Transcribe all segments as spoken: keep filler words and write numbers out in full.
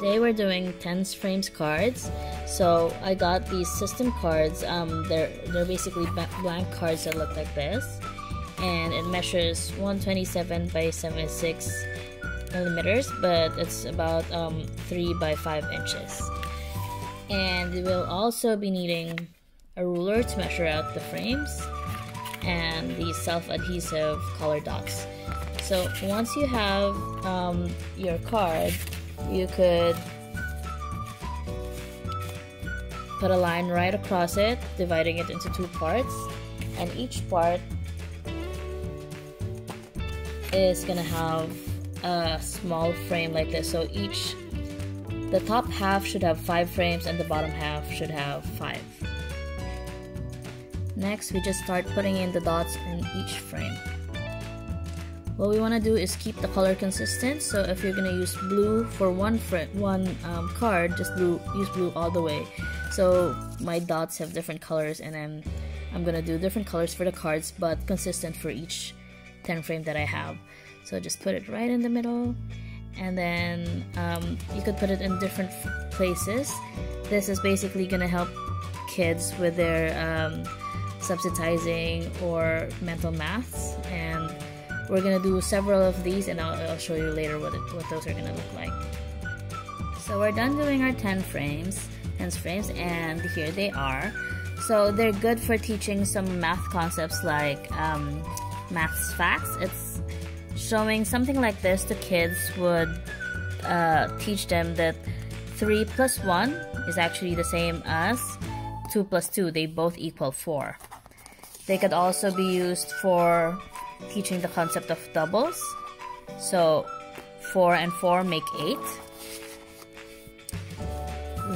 they were doing ten frames cards, so I got these system cards. Um, they're they're basically blank cards that look like this, and it measures one twenty-seven by seventy-six millimeters, but it's about um, three by five inches. And we will also be needing a ruler to measure out the frames and the self-adhesive color dots. So once you have um, your card, you could put a line right across it, dividing it into two parts, and each part is gonna have a small frame like this. So each the top half should have five frames and the bottom half should have five. Next, we just start putting in the dots in each frame. What we want to do is keep the color consistent, so if you're going to use blue for one frame, one um, card, just blue, use blue all the way. So my dots have different colors, and I'm, I'm going to do different colors for the cards, but consistent for each ten frame that I have. So just put it right in the middle, and then um, you could put it in different places. This is basically going to help kids with their um, subsidizing or mental maths, and we're gonna do several of these, and I'll, I'll show you later what, it, what those are gonna look like. So we're done doing our ten frames, and here they are. So they're good for teaching some math concepts like um, maths facts. It's showing something like this to kids would uh, teach them that three plus one is actually the same as two plus two. They both equal four. They could also be used for teaching the concept of doubles. So four and four make eight.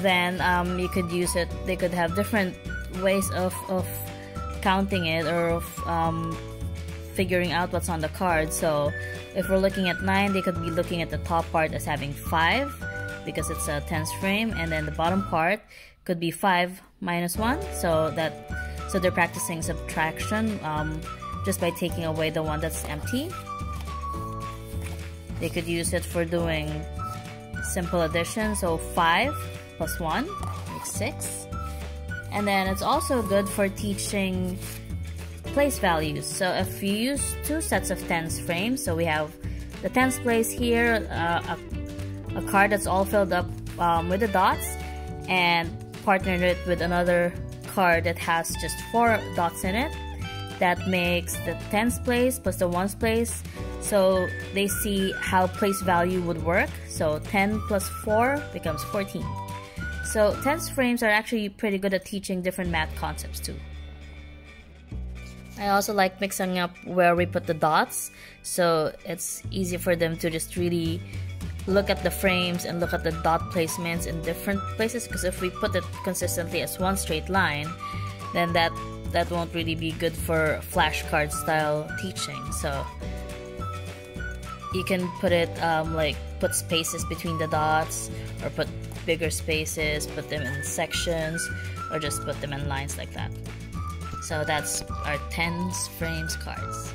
Then um, you could use it, they could have different ways of, of counting it, or of um, figuring out what's on the card. So if we're looking at nine, they could be looking at the top part as having five, because it's a tense frame, and then the bottom part could be five minus one. So that so they're practicing subtraction, um, just by taking away the one that's empty. They could use it for doing simple addition, so five plus one makes six. And then it's also good for teaching place values. So if you use two sets of tense frames, so we have the tense place here, uh, a, a card that's all filled up um, with the dots, and partner it with another card that has just four dots in it. That makes the tens place plus the ones place, so they see how place value would work. So ten plus four becomes fourteen. So tense frames are actually pretty good at teaching different math concepts too. I also like mixing up where we put the dots, so it's easy for them to just really look at the frames and look at the dot placements in different places, because if we put it consistently as one straight line, then that that won't really be good for flashcard style teaching. So you can put it um, like put spaces between the dots, or put bigger spaces, put them in sections, or just put them in lines like that. So that's our ten frames cards.